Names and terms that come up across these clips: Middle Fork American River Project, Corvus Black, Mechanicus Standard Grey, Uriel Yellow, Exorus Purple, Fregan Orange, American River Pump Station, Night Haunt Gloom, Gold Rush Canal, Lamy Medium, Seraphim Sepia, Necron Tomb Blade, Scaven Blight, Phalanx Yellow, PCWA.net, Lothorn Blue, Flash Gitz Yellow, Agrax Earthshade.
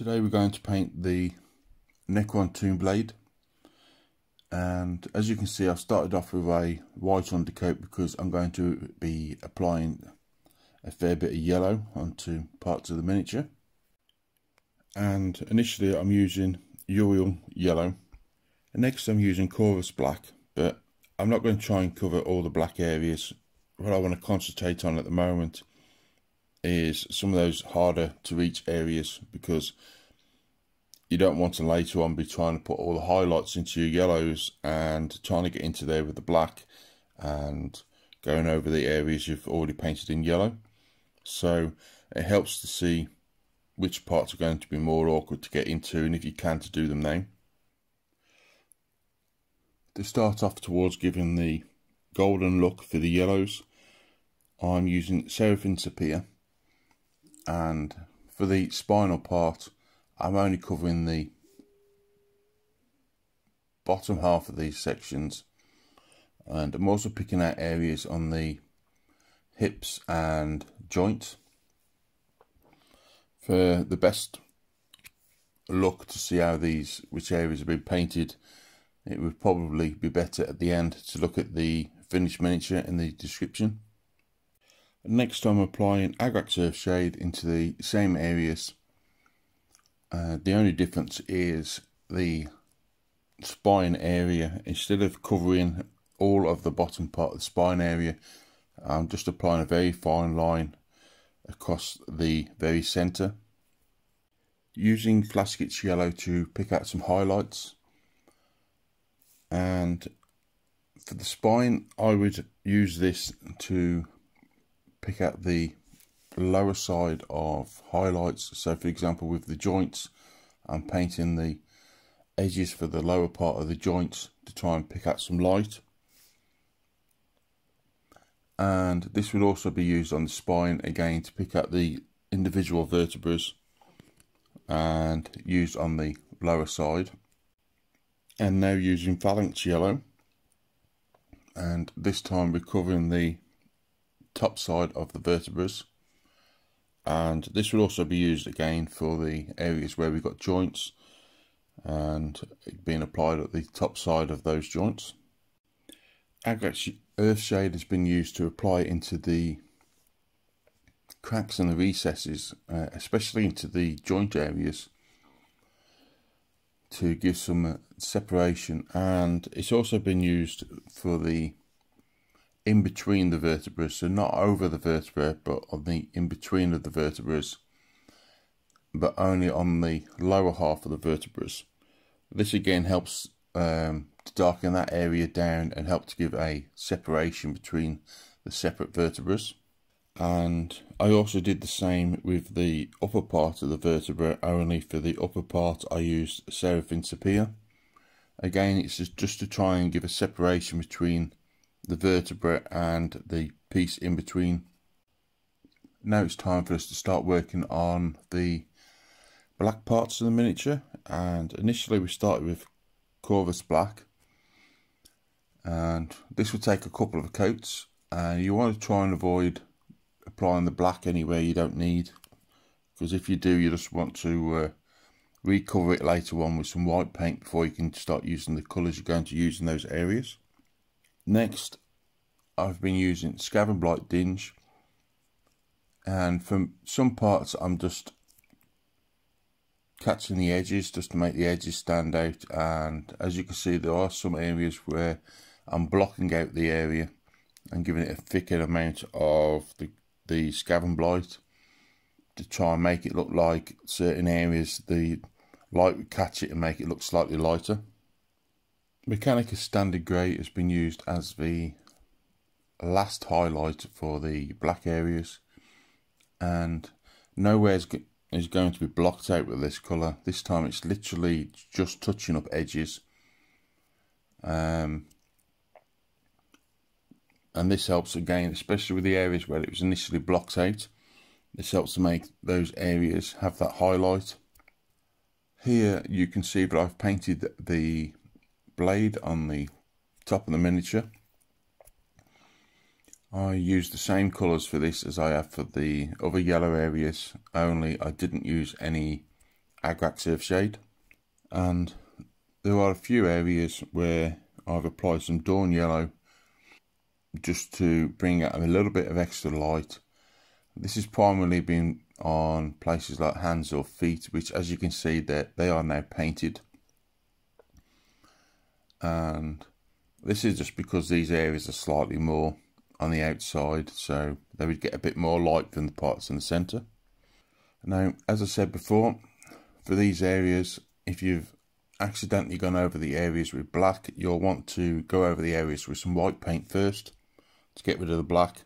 Today we're going to paint the Necron Tomb Blade, and as you can see I've started off with a white undercoat because I'm going to be applying a fair bit of yellow onto parts of the miniature. And initially I'm using Uriel Yellow, and next I'm using Corvus Black, but I'm not going to try and cover all the black areas. What I want to concentrate on at the moment is some of those harder to reach areas, because you don't want to later on be trying to put all the highlights into your yellows and trying to get into there with the black and going over the areas you've already painted in yellow. So it helps to see which parts are going to be more awkward to get into, and if you can, to do them now. To start off towards giving the golden look for the yellows, I'm using Seraphim Sepia. And for the spinal part, I'm only covering the bottom half of these sections, and I'm also picking out areas on the hips and joints for the best look to see how these, which areas have been painted. It would probably be better at the end to look at the finished miniature in the description. Next I'm applying Agrax Earthshade into the same areas. The only difference is the spine area. Instead of covering all of the bottom part of the spine area, I'm just applying a very fine line across the very centre, using Flash Gitz Yellow to pick out some highlights. And for the spine, I would use this to pick out the lower side of highlights. So for example, with the joints, I'm painting the edges for the lower part of the joints to try and pick out some light. And this would also be used on the spine again to pick out the individual vertebrae, and used on the lower side. And now using Phalanx Yellow, and this time recovering the top side of the vertebrae, and this will also be used again for the areas where we've got joints, and being applied at the top side of those joints. Agrax Earthshade has been used to apply into the cracks and the recesses, especially into the joint areas, to give some separation. And it's also been used for the in between the vertebrae, so not over the vertebrae, but on the in between of the vertebrae, but only on the lower half of the vertebrae. This again helps to darken that area down and help to give a separation between the separate vertebrae. And I also did the same with the upper part of the vertebra, only for the upper part I used Seraphim Sepia. Again, it's just to try and give a separation between the vertebra and the piece in between. Now it's time for us to start working on the black parts of the miniature, and initially we started with Corvus Black, and this will take a couple of coats, and you want to try and avoid applying the black anywhere you don't need, because if you do, you just want to recover it later on with some white paint before you can start using the colours you're going to use in those areas. Next, I've been using Scaven Blight Dinge, and from some parts I'm just catching the edges just to make the edges stand out. And as you can see, there are some areas where I'm blocking out the area and giving it a thicker amount of the Scaven Blight to try and make it look like certain areas the light would catch it and make it look slightly lighter. Mechanicus Standard Grey has been used as the last highlight for the black areas, and nowhere is going to be blocked out with this colour. This time it's literally just touching up edges, and this helps again, especially with the areas where it was initially blocked out. This helps to make those areas have that highlight. Here you can see that I've painted the blade on the top of the miniature. I use the same colours for this as I have for the other yellow areas, only I didn't use any Agrax Earthshade, and there are a few areas where I've applied some Dawn Yellow just to bring out a little bit of extra light. This has primarily been on places like hands or feet, which, as you can see, they are now painted. And this is just because these areas are slightly more on the outside, so they would get a bit more light than the parts in the centre. Now, as I said before, for these areas, if you've accidentally gone over the areas with black, you'll want to go over the areas with some white paint first to get rid of the black.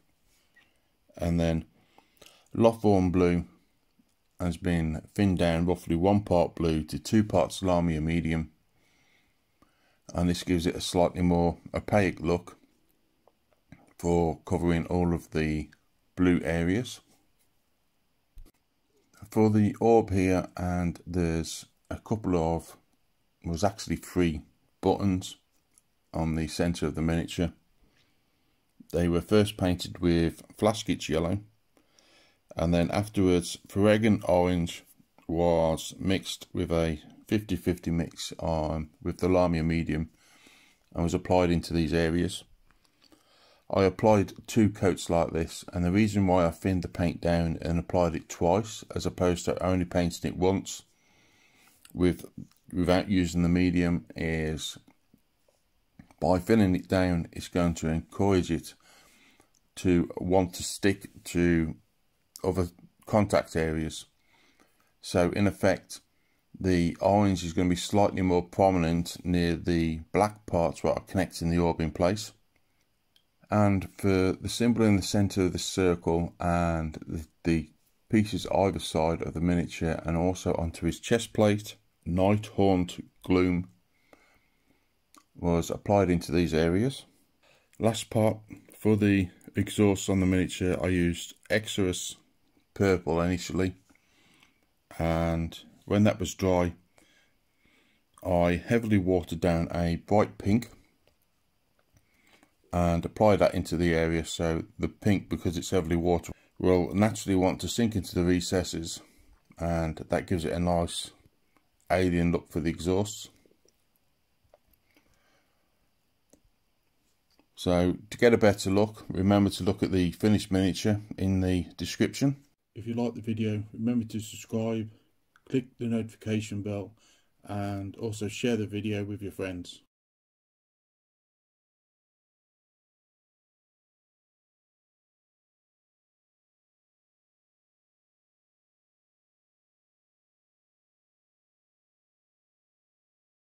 And then Lothorn Blue has been thinned down roughly 1 part blue to 2 parts Lamy Medium, and this gives it a slightly more opaque look for covering all of the blue areas. For the orb here, and there's a couple of, was actually 3 buttons on the centre of the miniature. They were first painted with Flash Gitz Yellow, and then afterwards Fregan Orange was mixed with a 50-50 mix with the Lamy Medium and was applied into these areas. I applied 2 coats like this, and the reason why I thinned the paint down and applied it twice as opposed to only painting it once without using the medium is by thinning it down, it's going to encourage it to want to stick to other contact areas. So in effect, the orange is going to be slightly more prominent near the black parts where I'm connecting the orb in place. And for the symbol in the centre of the circle and the pieces either side of the miniature and also onto his chest plate, Night Haunt Gloom was applied into these areas. Last part, for the exhaust on the miniature, I used Exorus Purple initially, and when that was dry, I heavily watered down a bright pink and apply that into the area, so the pink, because it's heavily watered, will naturally want to sink into the recesses, and that gives it a nice alien look for the exhausts. So to get a better look, remember to look at the finished miniature in the description. If you like the video, remember to subscribe, click the notification bell, and also share the video with your friends.